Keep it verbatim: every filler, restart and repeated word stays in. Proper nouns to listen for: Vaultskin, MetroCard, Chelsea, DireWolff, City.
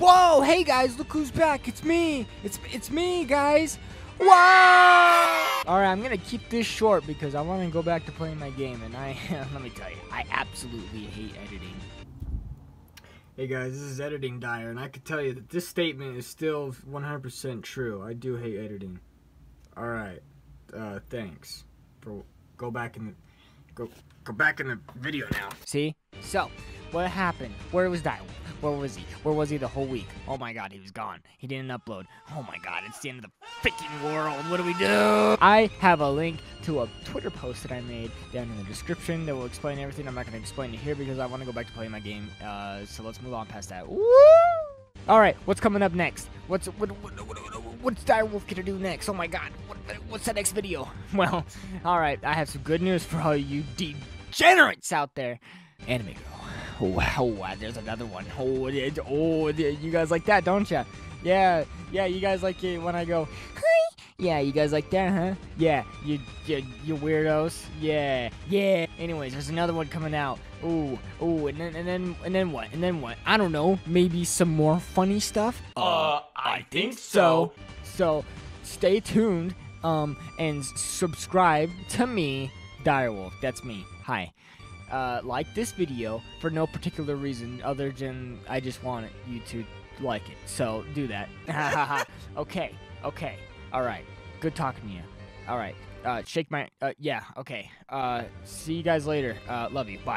Whoa, hey guys, look who's back. It's me. It's it's me, guys. Wow! Alright, I'm gonna keep this short because I wanna go back to playing my game, and I let me tell you, I absolutely hate editing. Hey guys, this is Editing Dire, and I can tell you that this statement is still one hundred percent true. I do hate editing. Alright. Uh thanks. For go back in the go go back in the video now. See? So what happened? Where was DireWolff? Where was he? Where was he the whole week? Oh my god, he was gone. He didn't upload. Oh my god, it's the end of the freaking world. What do we do? I have a link to a Twitter post that I made down in the description that will explain everything. I'm not going to explain it here because I want to go back to playing my game. Uh, so let's move on past that. Woo! Alright, what's coming up next? What's what, what, what, what, what's DireWolff gonna do next? Oh my god, what, what's the next video? Well, alright, I have some good news for all you degenerates out there. Anime Girl. Wow, there's another one. Oh, it, oh, it, you guys like that, don't ya? Yeah, yeah, you guys like it when I go, hi. Yeah, you guys like that, huh? Yeah, you, you, you weirdos. Yeah, yeah. Anyways, there's another one coming out. Ooh, ooh, and then, and then, and then what? And then what? I don't know. Maybe some more funny stuff. Uh, I think so. So, stay tuned. Um, and subscribe to me, DireWolff. That's me. Hi. Uh, like this video for no particular reason other than I just want you to like it. So do that. okay, okay, all right. Good talking to you. All right. Uh, shake my. Uh, yeah. Okay. Uh, see you guys later. Uh, love you. Bye.